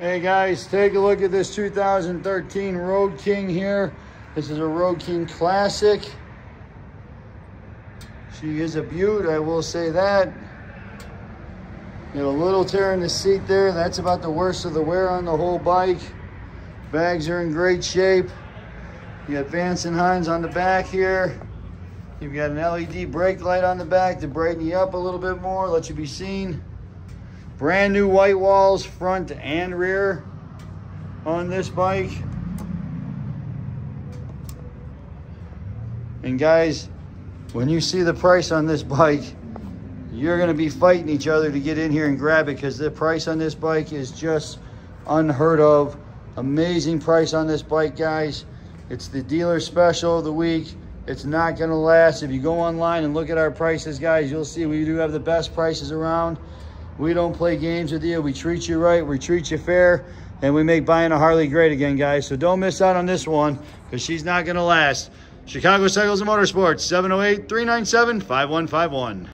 Hey guys, take a look at this 2013 Road King here. This is a Road King Classic. She is a beaut, I will say that. Got a little tear in the seat there. That's about the worst of the wear on the whole bike. Bags are in great shape. You got Vance and Hines on the back here. You've got an LED brake light on the back to brighten you up a little bit more, let you be seen. Brand new white walls, front and rear, on this bike. And guys, when you see the price on this bike, you're gonna be fighting each other to get in here and grab it, because the price on this bike is just unheard of. Amazing price on this bike, guys. It's the dealer special of the week. It's not gonna last. If you go online and look at our prices, guys, you'll see we do have the best prices around. We don't play games with you. We treat you right. We treat you fair. And we make buying a Harley great again, guys. So don't miss out on this one, because she's not going to last. Chicago Cycles and Motorsports, 708-397-5151.